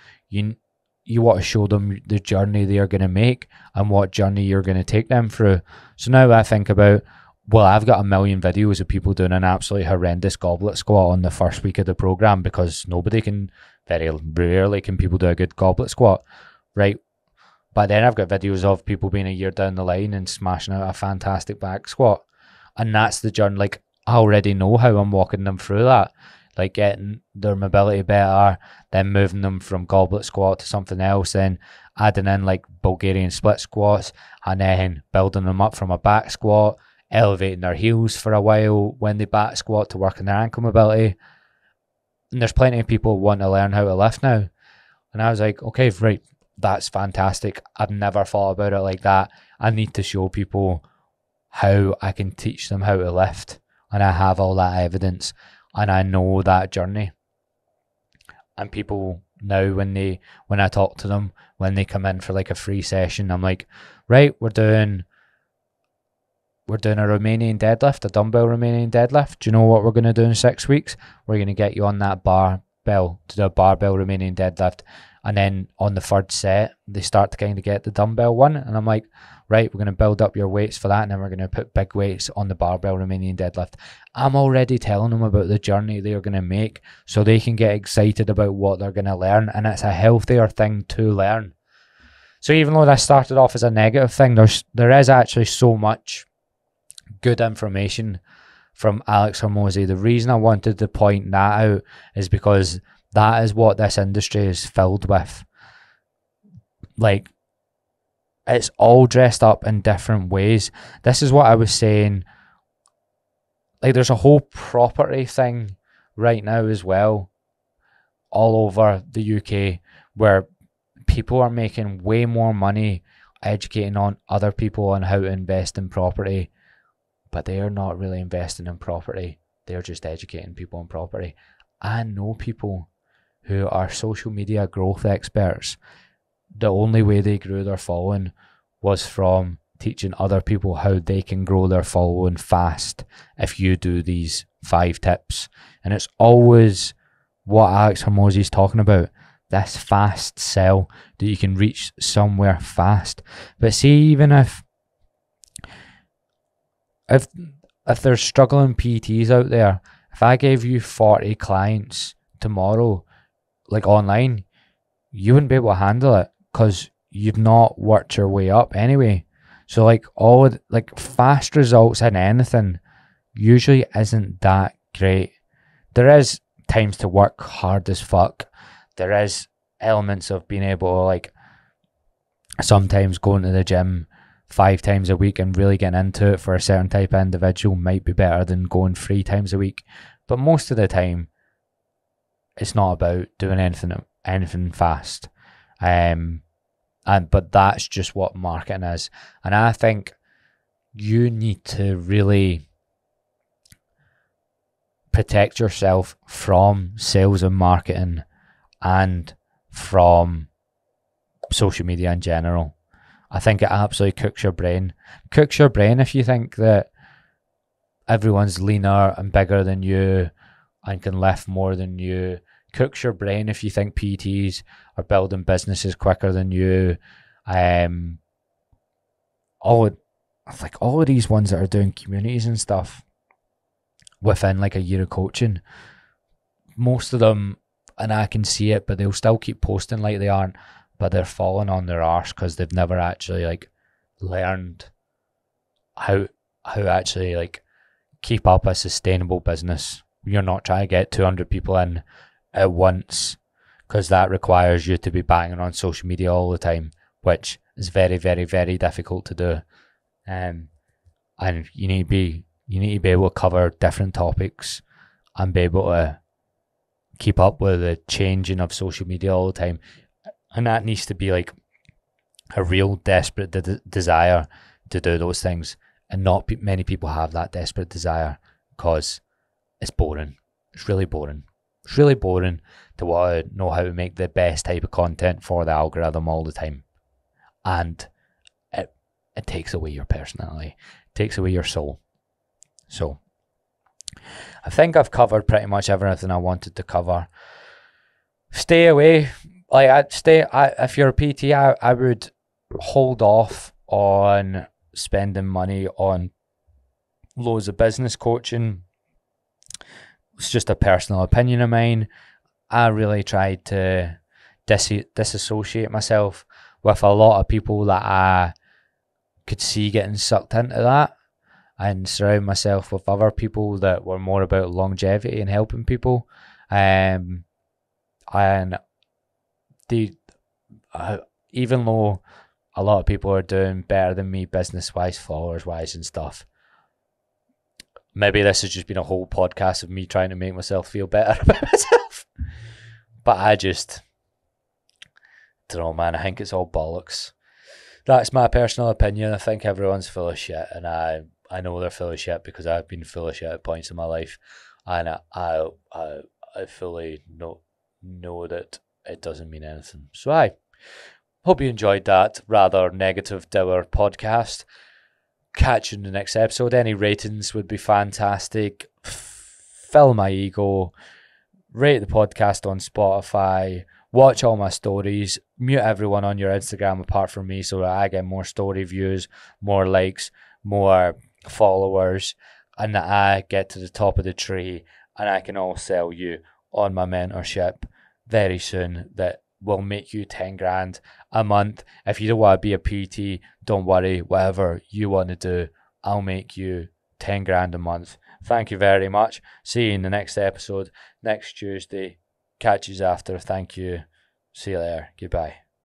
you want to show them the journey they are going to make and what journey you're going to take them through. So now I think about, well, I've got a million videos of people doing an absolutely horrendous goblet squat on the first week of the program, because very rarely can people do a good goblet squat, right? But then I've got videos of people being a year down the line and smashing out a fantastic back squat. And that's the journey. Like, I already know how I'm walking them through that. Like, getting their mobility better, then moving them from goblet squat to something else, then adding in like Bulgarian split squats, and then building them up from a back squat, elevating their heels for a while when they back squat to work on their ankle mobility. And there's plenty of people who want to learn how to lift now. And I was like, okay, right, that's fantastic. I've never thought about it like that. I need to show people how I can teach them how to lift. And I have all that evidence. And I know that journey. And people now, when I talk to them, when they come in for like a free session, I'm like, right, we're doing a Romanian deadlift, a dumbbell Romanian deadlift. Do you know what we're going to do in 6 weeks? We're going to get you on that barbell to do a barbell Romanian deadlift. And then on the third set, they start to kind of get the dumbbell one. And I'm like, right, we're going to build up your weights for that. And then we're going to put big weights on the barbell Romanian deadlift. I'm already telling them about the journey they're going to make, so they can get excited about what they're going to learn. And it's a healthier thing to learn. So even though this started off as a negative thing, there is actually so much good information from Alex Hormozi. The reason I wanted to point that out is because that is what this industry is filled with. Like, it's all dressed up in different ways. This is what I was saying. Like, there's a whole property thing right now as well, all over the UK, where people are making way more money educating on other people on how to invest in property, but they are not really investing in property. They're just educating people on property. I know people who are social media growth experts. The only way they grew their following was from teaching other people how they can grow their following fast if you do these 5 tips. And it's always what Alex Hormozi is talking about, this fast sell, that you can reach somewhere fast. But see, even if there's struggling PTs out there, if I gave you 40 clients tomorrow, like online, you wouldn't be able to handle it, because you've not worked your way up anyway. So like all of, like fast results in anything usually isn't that great. There is times to work hard as fuck. There is elements of being able to like sometimes going to the gym 5 times a week and really getting into it for a certain type of individual might be better than going 3 times a week. But most of the time, it's not about doing anything fast. But that's just what marketing is. And I think you need to really protect yourself from sales and marketing and from social media in general. I think it absolutely cooks your brain. Cooks your brain if you think that everyone's leaner and bigger than you and can lift more than you. Cooks your brain if you think PTs are building businesses quicker than you. All of these ones that are doing communities and stuff within like a year of coaching, most of them, and I can see it, but they'll still keep posting like they aren't, but they're falling on their arse because they've never actually like learned how actually like keep up a sustainable business. You're not trying to get 200 people in at once because that requires you to be banging on social media all the time, which is very, very, very difficult to do. And you need to be able to cover different topics and be able to keep up with the changing of social media all the time. And that needs to be like a real desperate desire to do those things. And not many people have that desperate desire because it's boring. It's really boring. It's really boring to want to know how to make the best type of content for the algorithm all the time. And it takes away your personality. It takes away your soul. So I think I've covered pretty much everything I wanted to cover. Stay away. Like if you're a PT, I would hold off on spending money on loads of business coaching. It's just a personal opinion of mine. I really tried to disassociate myself with a lot of people that I could see getting sucked into that and surround myself with other people that were more about longevity and helping people. Even though a lot of people are doing better than me business-wise, followers-wise and stuff, maybe this has just been a whole podcast of me trying to make myself feel better about myself. But I don't know, man. I think it's all bollocks. That's my personal opinion. I think everyone's full of shit. And I know they're full of shit because I've been full of shit at points in my life. And I fully know that it doesn't mean anything. So I hope you enjoyed that rather negative dour podcast. Catch you in the next episode. Any ratings would be fantastic. Fill my ego. Rate the podcast on Spotify. Watch all my stories. Mute everyone on your Instagram apart from me so that I get more story views, more likes, more followers, and that I get to the top of the tree and I can all sell you on my mentorship very soon that will make you 10 grand a month. If you don't want to be a PT, don't worry. Whatever you want to do, I'll make you 10 grand a month. Thank you very much. See you in the next episode next Tuesday. Catch you after. Thank you. See you later. Goodbye.